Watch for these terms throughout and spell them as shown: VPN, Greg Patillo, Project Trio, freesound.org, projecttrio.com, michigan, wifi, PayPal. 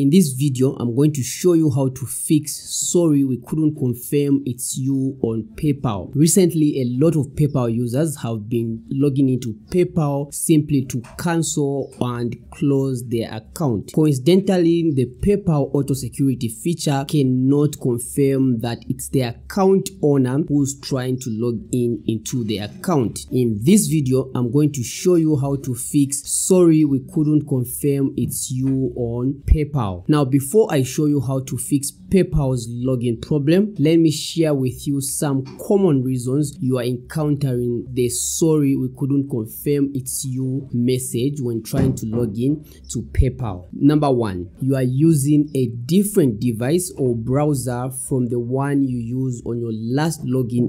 In this video, I'm going to show you how to fix "sorry, we couldn't confirm it's you" on PayPal. Recently, a lot of PayPal users have been logging into PayPal simply to cancel and close their account. Coincidentally, the PayPal auto security feature cannot confirm that it's the account owner who's trying to log in into the account. In this video, I'm going to show you how to fix "sorry, we couldn't confirm it's you" on PayPal. Now, before I show you how to fix PayPal's login problem, let me share with you some common reasons you are encountering the "sorry, we couldn't confirm it's you" message when trying to log in to PayPal. Number one, you are using a different device or browser from the one you use on your last login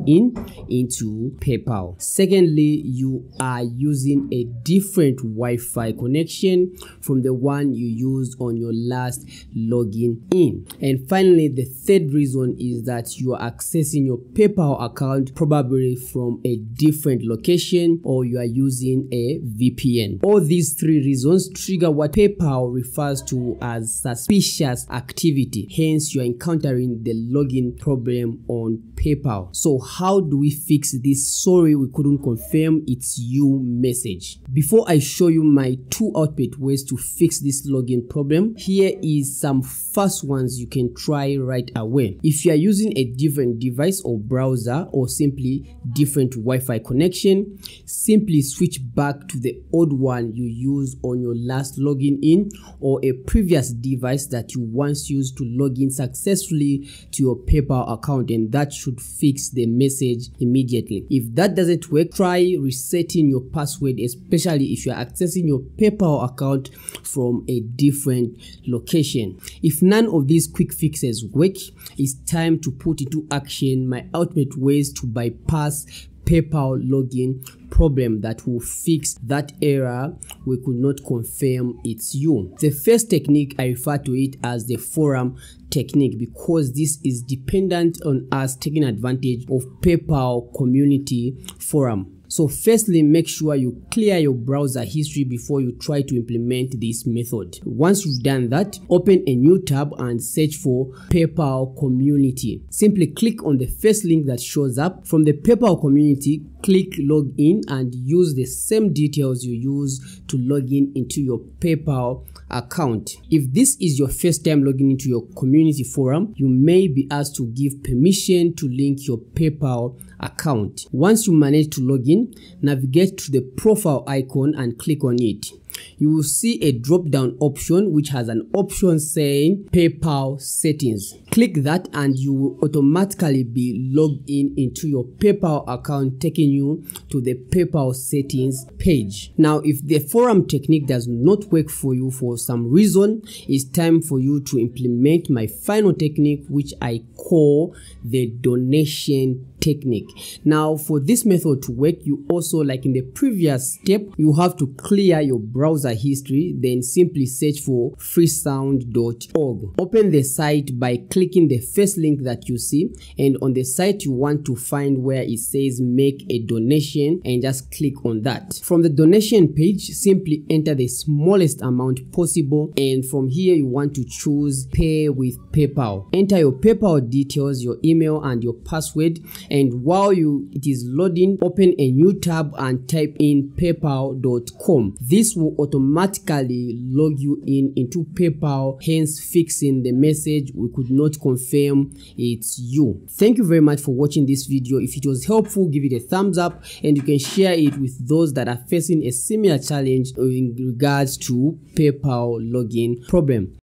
into PayPal. Secondly, you are using a different Wi-Fi connection from the one you used on your last login in. And finally, the third reason is that you are accessing your PayPal account probably from a different location, or you are using a VPN. All these three reasons trigger what PayPal refers to as suspicious activity. Hence, you are encountering the login problem on PayPal. So how do we fix this "sorry, we couldn't confirm it's you" message? Before I show you my two output ways to fix this login problem, here is some fast ones you can try right away. If you are using a different device or browser, or simply different Wi-Fi connection, simply switch back to the old one you used on your last login in, or a previous device that you once used to log in successfully to your PayPal account, and that should fix the message immediately. If that doesn't work, try resetting your password, especially if you are accessing your PayPal account from a different location. If none of these quick fixes work, it's time to put into action my ultimate ways to bypass PayPal login problem that will fix that error "we could not confirm it's you." The first technique, I refer to it as the forum technique, because this is dependent on us taking advantage of PayPal community forum. So firstly, make sure you clear your browser history before you try to implement this method. Once you've done that, open a new tab and search for PayPal community. Simply click on the first link that shows up. From the PayPal community, click log in and use the same details you use to log in into your PayPal account. If this is your first time logging into your community forum, you may be asked to give permission to link your PayPal account. Once you manage to log in, navigate to the profile icon and click on it. You will see a drop-down option which has an option saying PayPal settings. Click that and you will automatically be logged in into your PayPal account, taking you to the PayPal settings page. Now, if the forum technique does not work for you for some reason, it's time for you to implement my final technique, which I call the donation technique. Now, for this method to work, you also, like in the previous step, you have to clear your browser history, then simply search for freesound.org. Open the site by clicking the first link that you see, and on the site you want to find where it says make a donation, and just click on that. From the donation page, simply enter the smallest amount possible, and from here you want to choose pay with PayPal. Enter your PayPal details, your email and your password, and while it is loading, open a new tab and type in paypal.com. This will automatically log you in into PayPal, hence fixing the message "we could not confirm it's you." Thank you very much for watching this video. If it was helpful, give it a thumbs up, and you can share it with those that are facing a similar challenge in regards to PayPal login problem.